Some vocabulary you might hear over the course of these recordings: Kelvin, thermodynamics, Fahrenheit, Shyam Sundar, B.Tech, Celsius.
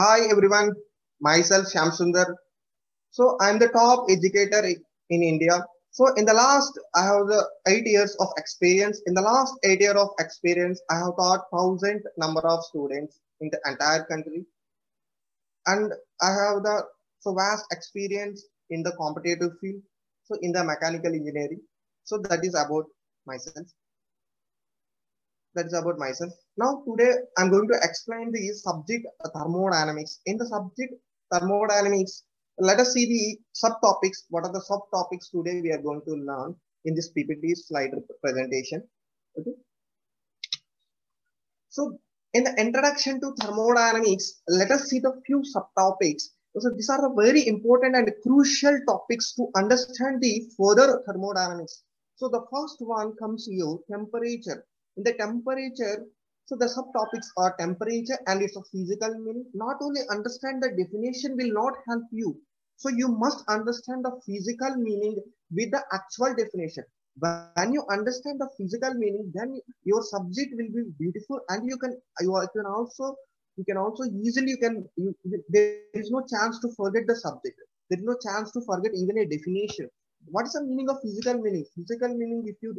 Hi everyone, myself Shyam Sundar. So I am the top educator in India. So in the last, I have the 8 years of experience. In the last 8 years of experience, I have taught 1,000 number of students in the entire country. And I have the vast experience in the competitive field. So in the mechanical engineering. So that is about myself. Now today I'm going to explain the subject thermodynamics. In the subject thermodynamics, let us see the subtopics. What are the subtopics today we are going to learn in this PPT slide presentation? Okay. So in the introduction to thermodynamics, let us see the few subtopics. So these are the very important and crucial topics to understand the further thermodynamics. So the first one comes here, temperature. In the temperature, so the subtopics are temperature and its physical meaning. Not only understand the definition will not help you. So you must understand the physical meaning with the actual definition. When you understand the physical meaning, then your subject will be beautiful, and there is no chance to forget the subject. There is no chance to forget even a definition. What is the meaning of physical meaning? Physical meaning, if you,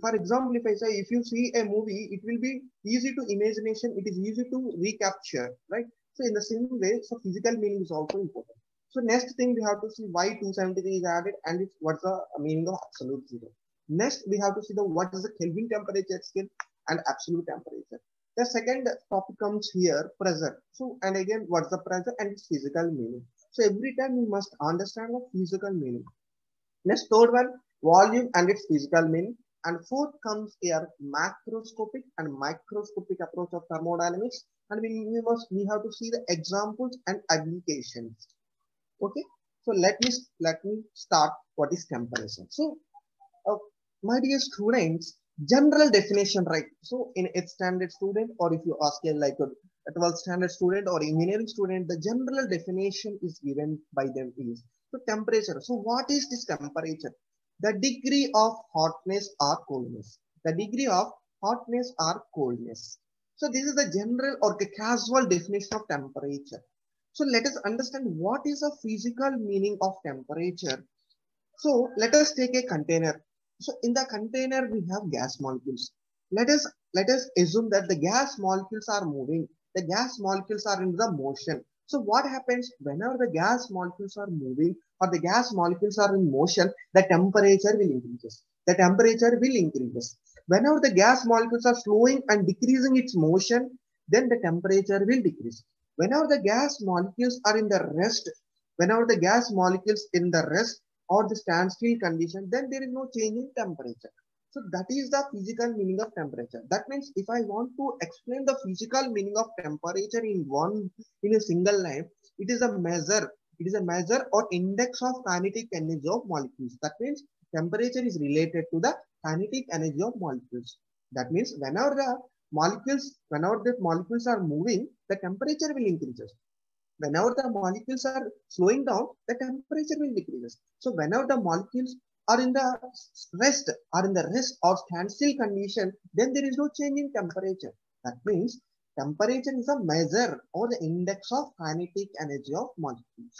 for example, if I say, if you see a movie, it will be easy to imagination. It is easy to recapture, right? So in the same way, so physical meaning is also important. So next thing we have to see why 273 is added and it's what's the meaning of absolute zero. Next, we have to see the what is the Kelvin temperature scale and absolute temperature. The second topic comes here, pressure. So, and again, what's the pressure and its physical meaning. So every time you must understand the physical meaning. Next, third one, volume and its physical meaning. And fourth comes here, macroscopic and microscopic approach of thermodynamics. And we have to see the examples and applications. Okay, so let me start what is temperature. So, my dear students, general definition, right? So, in 8th standard student, or if you ask like a 12th standard student or engineering student, the general definition is given by them is so temperature. So, what is this temperature? The degree of hotness or coldness. The degree of hotness or coldness. So this is the general or the casual definition of temperature. So let us understand what is the physical meaning of temperature. So let us take a container. So in the container we have gas molecules. Let us assume that the gas molecules are moving. The gas molecules are in the motion. So what happens whenever the gas molecules are moving or the gas molecules are in motion, the temperature will increase. The temperature will increase. Whenever the gas molecules are slowing and decreasing its motion, then the temperature will decrease. Whenever the gas molecules are in the rest, whenever the gas molecules in the rest or the standstill condition, then there is no change in temperature. So that is the physical meaning of temperature. That means if I want to explain the physical meaning of temperature in a single line, it is a measure. It is a measure or index of kinetic energy of molecules. That means temperature is related to the kinetic energy of molecules. That means whenever the molecules are moving, the temperature will increase. Whenever the molecules are slowing down, the temperature will decrease. So whenever the molecules are in the rest or standstill condition, then there is no change in temperature. That means temperature is a measure or the index of kinetic energy of molecules.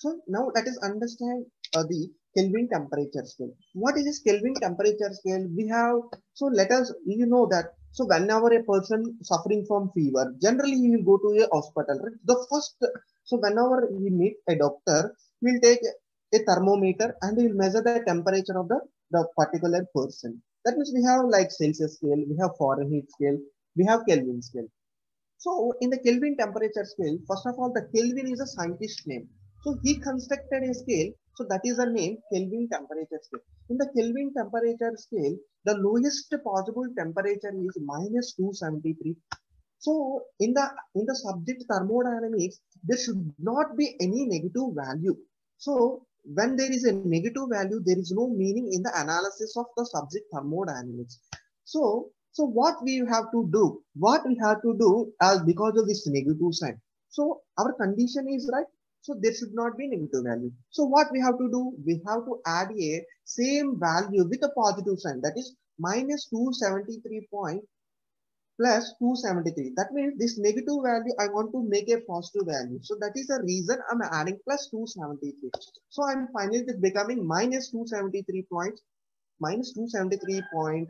So now let us understand the Kelvin temperature scale. What is this Kelvin temperature scale? We have, so let us, you know that, so whenever a person suffering from fever, generally he will go to a hospital, right? The first, so whenever we meet a doctor, he will take a thermometer and we will measure the temperature of the particular person. That means we have like Celsius scale, we have Fahrenheit scale, we have Kelvin scale. So in the Kelvin temperature scale, first of all, the Kelvin is a scientist name. So he constructed a scale. So that is the name Kelvin temperature scale. In the Kelvin temperature scale, the lowest possible temperature is -273. So in the subject thermodynamics, there should not be any negative value. So when there is a negative value, there is no meaning in the analysis of the subject thermodynamics. So what we have to do, as because of this negative sign. So our condition is right. So there should not be negative value. So what we have to do, we have to add a same value with a positive sign. That is -273.5 plus 273. That means this negative value, I want to make a positive value. So that is the reason I'm adding plus 273. So I'm finally becoming minus 273 points, minus 273.15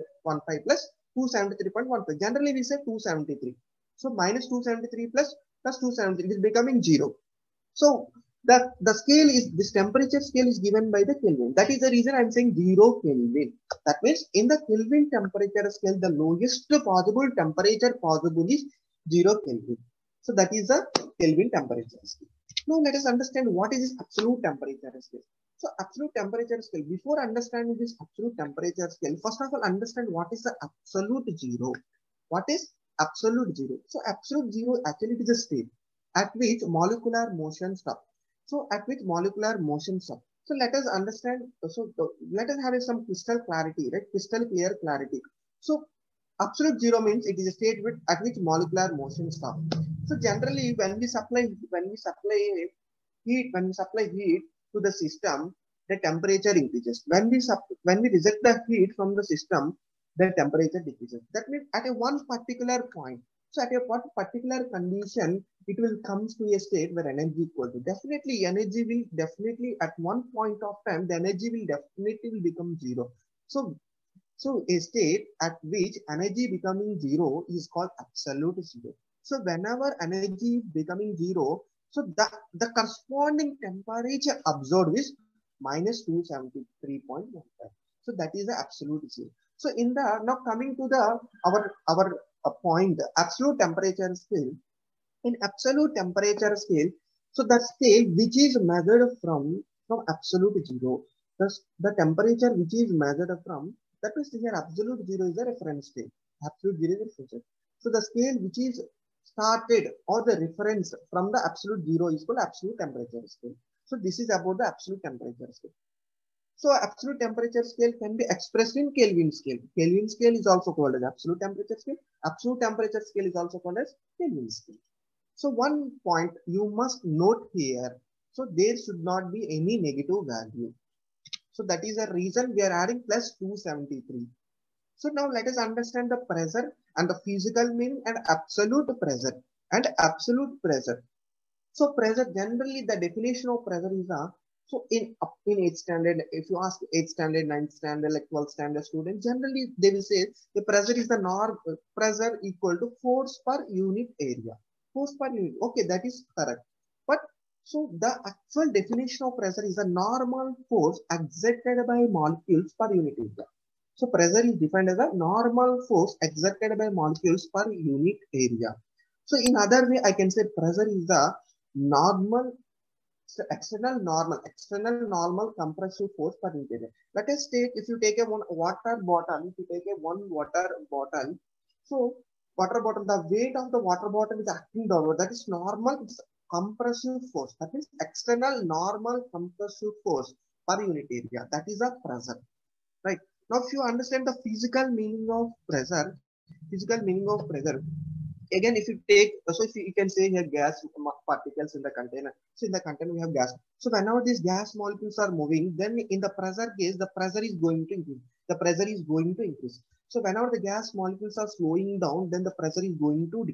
plus 273.15. Generally, we say 273. So minus 273 plus 273 is becoming 0. So the scale is, this temperature scale is given by the Kelvin. That is the reason I'm saying 0 Kelvin. That means in the Kelvin temperature scale, the lowest possible temperature possible is 0 Kelvin. So that is the Kelvin temperature scale. Now let us understand what is this absolute temperature scale. So absolute temperature scale, before understanding this absolute temperature scale, first of all understand what is the absolute zero. What is absolute zero? So absolute zero actually is a state at which molecular motion stops. So at which molecular motion stop. So let us understand, so let us have some crystal clarity, right? Crystal clear clarity. So absolute zero means it is a state with at which molecular motion stop. So generally when we supply heat to the system, the temperature increases. When we reject the heat from the system, the temperature decreases. That means at a one particular point, so at a particular condition, it will come to a state where energy equal to. Definitely energy will definitely at one point of time, the energy will definitely become zero. So a state at which energy becoming zero is called absolute zero. So whenever energy becoming zero, so the corresponding temperature absorbed is minus 273.15. So that is the absolute zero. So in the, now coming to the our point, absolute temperature scale. In absolute temperature scale, so the scale which is measured from absolute zero, the temperature which is measured from, that means here absolute zero is a reference scale. Absolute zero is a reference scale. So the scale which is started or the reference from the absolute zero is called absolute temperature scale. So this is about the absolute temperature scale. So absolute temperature scale can be expressed in Kelvin scale. Kelvin scale is also called as absolute temperature scale. Absolute temperature scale is also called as Kelvin scale. So one point you must note here. So there should not be any negative value. So that is the reason we are adding plus 273. So now let us understand the pressure and the physical meaning and absolute pressure and absolute pressure. So pressure, generally the definition of pressure is a, so in 8th standard, if you ask 8th standard, 9th standard, like 12th standard student, generally they will say the pressure is the norm, pressure equal to force per unit area. Force per unit, okay, that is correct. But so the actual definition of pressure is the normal force exerted by molecules per unit area. So pressure is defined as a normal force exerted by molecules per unit area. So in other way, I can say pressure is the normal, so external normal compressive force per unit area. Let us take, if you take a one water bottle, so water bottle, the weight of the water bottle is acting downward. That is normal compressive force. That means external normal compressive force per unit area. That is a pressure, right? Now, if you understand the physical meaning of pressure, again, if you take, so if you can say here gas particles in the container. So in the container we have gas. So whenever these gas molecules are moving, then in the pressure case, the pressure is going to increase. So whenever the gas molecules are slowing down, then the pressure is going to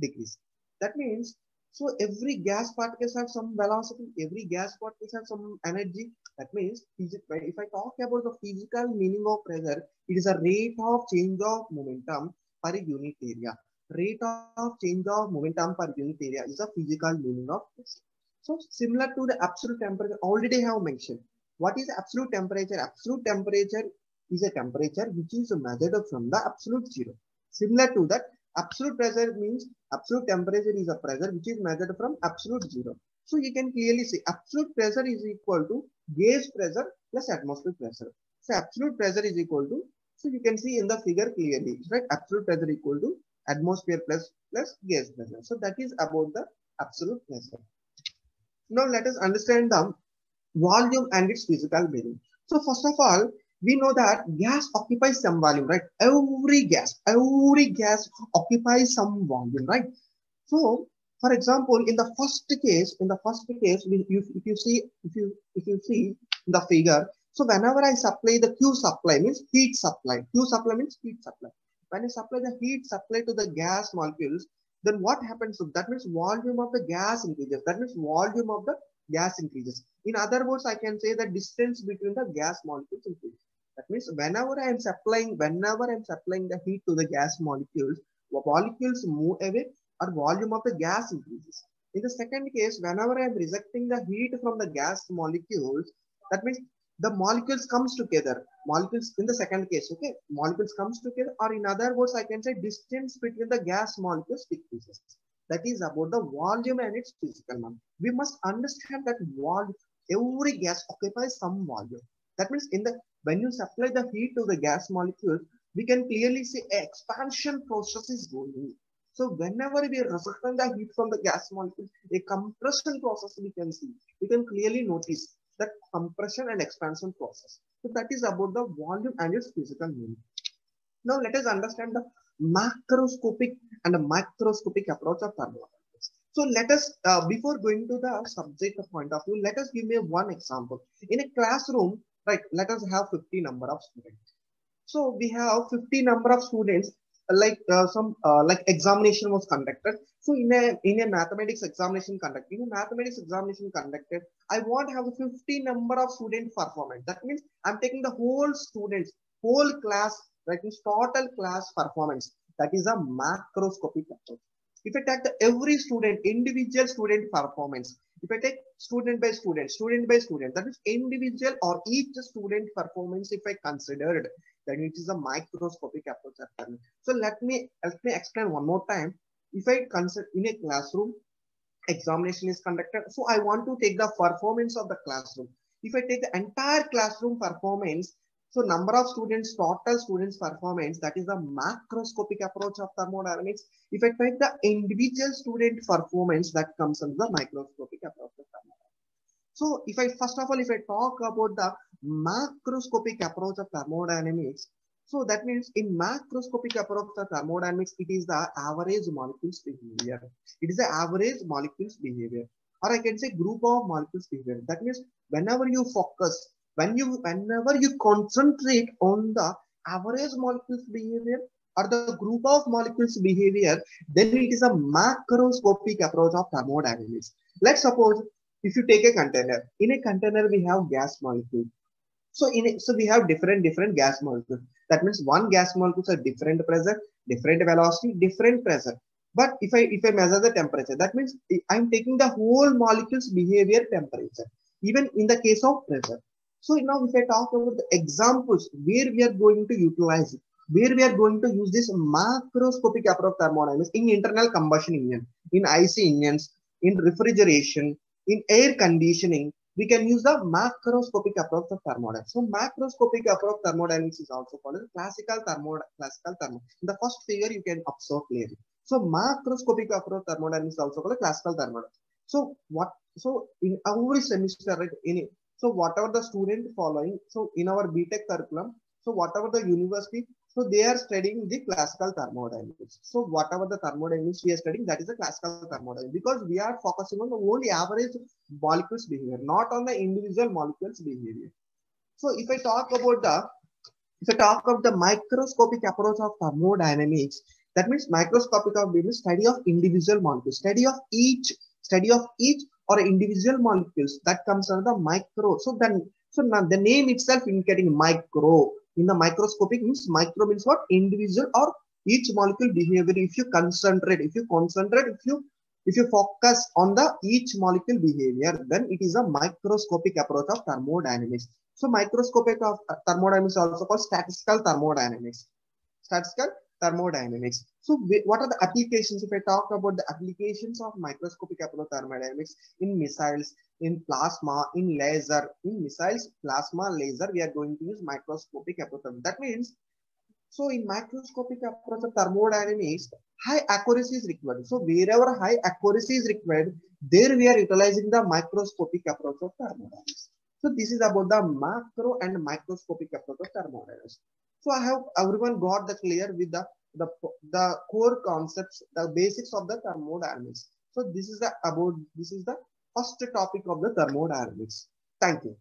decrease. That means, so every gas particles have some velocity, every gas particles have some energy. That means, if I talk about the physical meaning of pressure, it is a rate of change of momentum per unit area. Rate of change of momentum per unit area is a physical meaning of pressure. So similar to the absolute temperature, already I have mentioned. What is absolute temperature? Absolute temperature is a temperature which is measured from the absolute zero. Similar to that, absolute pressure means absolute temperature is a pressure which is measured from absolute zero. So you can clearly see absolute pressure is equal to gauge pressure plus atmospheric pressure. So absolute pressure is equal to, so you can see in the figure clearly, right? Absolute pressure equal to atmosphere plus gas pressure. So that is about the absolute pressure. Now let us understand the volume and its physical meaning. So first of all, we know that gas occupies some volume, right? Every gas occupies some volume, right? So for example, in the first case, if you see the figure, so whenever I supply the Q supply means heat supply. When you supply the heat supply to the gas molecules, then what happens? That means volume of the gas increases. That means volume of the gas increases. In other words, I can say the distance between the gas molecules increases. That means whenever I am supplying the heat to the gas molecules, molecules move away or volume of the gas increases. In the second case, whenever I am rejecting the heat from the gas molecules, that means the molecules comes together. Molecules in the second case, okay, molecules comes together, or in other words, I can say distance between the gas molecules decreases. That is about the volume and its physical number. We must understand that every gas occupies some volume. That means when you supply the heat to the gas molecules, we can clearly see expansion process is going on. So whenever we reject the heat from the gas molecules, a compression process we can see. We can clearly notice that compression and expansion process. So that is about the volume and its physical meaning. Now let us understand the macroscopic and the microscopic approach of thermodynamics. So let us, before going to the subject point of view, let us give me one example. In a classroom, right, let us have 50 number of students. So we have 50 number of students. Like examination was conducted. So in a mathematics examination conducted, I want to have a 50 number of student performance. That means I'm taking the whole students, whole class, that means total class performance. That is a macroscopic approach. If I take the every student, individual student performance, if I take student by student, that is individual or each student performance, if I considered, then it is a microscopic approach. So let me explain one more time. If I consider in a classroom, examination is conducted. So I want to take the performance of the classroom. If I take the entire classroom performance, so number of students, total students performance, that is a macroscopic approach of thermodynamics. If I take the individual student performance, that comes under the microscopic approach of thermodynamics. So first of all, if I talk about the macroscopic approach of thermodynamics, so that means in macroscopic approach of thermodynamics, it is the average molecules behavior. It is the average molecules behavior, or I can say group of molecules behavior. That means whenever you focus, whenever you concentrate on the average molecules behavior or the group of molecules behavior, then it is a macroscopic approach of thermodynamics. Let's suppose if you take a container, in a container we have gas molecules. So we have different gas molecules. That means one gas molecules are different pressure, different velocity, different pressure. But if I measure the temperature, that means I'm taking the whole molecules behavior temperature, even in the case of pressure. So now if I talk about the examples where we are going to utilize it, where we are going to use this macroscopic approach thermodynamics in internal combustion engine, in IC engines, in refrigeration, in air conditioning, we can use the macroscopic approach of thermodynamics. So macroscopic approach thermodynamics is also called as classical thermodynamics. In the first figure, you can observe clearly. So macroscopic approach thermodynamics is also called classical thermodynamics. So in every semester, right, so whatever the student following, so in our B.Tech curriculum, so whatever the university, so they are studying the classical thermodynamics. So whatever the thermodynamics we are studying, that is the classical thermodynamics, because we are focusing on the only average molecules behavior, not on the individual molecules behavior. So if I talk about the microscopic approach of thermodynamics, that means microscopic approach study of individual molecules, study of each or individual molecules, that comes under the micro. So now the name itself indicating micro. In the microscopic means micro means what? Individual or each molecule behavior. If you focus on the each molecule behavior, then it is a microscopic approach of thermodynamics. So microscopic of thermodynamics also called statistical thermodynamics. So what are the applications? If I talk about the applications of microscopic approach thermodynamics in missiles, in plasma, in laser, we are going to use microscopic approach. That means, so in microscopic approach of thermodynamics, high accuracy is required. So wherever high accuracy is required, there we are utilizing the microscopic approach of thermodynamics. So this is about the macro and microscopic approach of thermodynamics. So I hope everyone got the clear with the core concepts, the basics of the thermodynamics. So this is the first topic of the thermodynamics. Thank you.